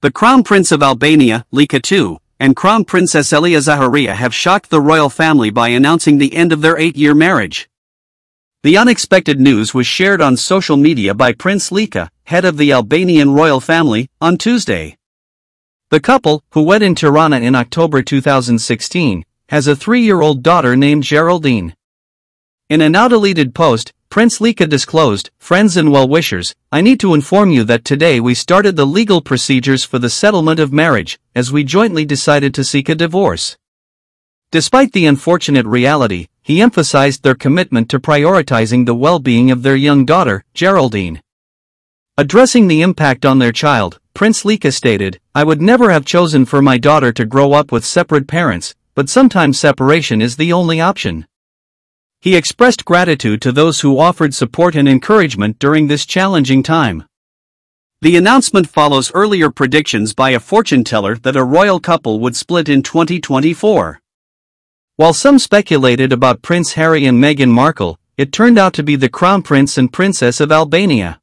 The Crown Prince of Albania, Leka II, and Crown Princess Elia Zaharia have shocked the royal family by announcing the end of their 8-year marriage. The unexpected news was shared on social media by Prince Leka, head of the Albanian royal family, on Tuesday. The couple, who wed in Tirana in October 2016, has a 3-year-old daughter named Geraldine. In a now-deleted post, Prince Leka disclosed, "Friends and well-wishers, I need to inform you that today we started the legal procedures for the settlement of marriage, as we jointly decided to seek a divorce." Despite the unfortunate reality, he emphasized their commitment to prioritizing the well-being of their young daughter, Geraldine. Addressing the impact on their child, Prince Leka stated, "I would never have chosen for my daughter to grow up with separate parents, but sometimes separation is the only option." He expressed gratitude to those who offered support and encouragement during this challenging time. The announcement follows earlier predictions by a fortune teller that a royal couple would split in 2024. While some speculated about Prince Harry and Meghan Markle, it turned out to be the Crown Prince and Princess of Albania.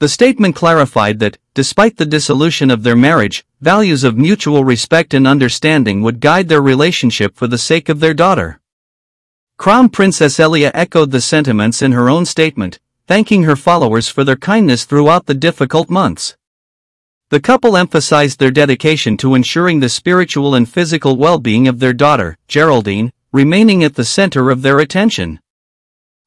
The statement clarified that, despite the dissolution of their marriage, values of mutual respect and understanding would guide their relationship for the sake of their daughter. Crown Princess Elia echoed the sentiments in her own statement, thanking her followers for their kindness throughout the difficult months. The couple emphasized their dedication to ensuring the spiritual and physical well-being of their daughter, Geraldine, remaining at the center of their attention.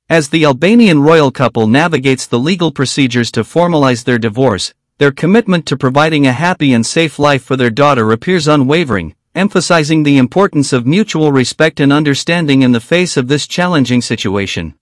As the Albanian royal couple navigates the legal procedures to formalize their divorce, their commitment to providing a happy and safe life for their daughter appears unwavering, emphasizing the importance of mutual respect and understanding in the face of this challenging situation.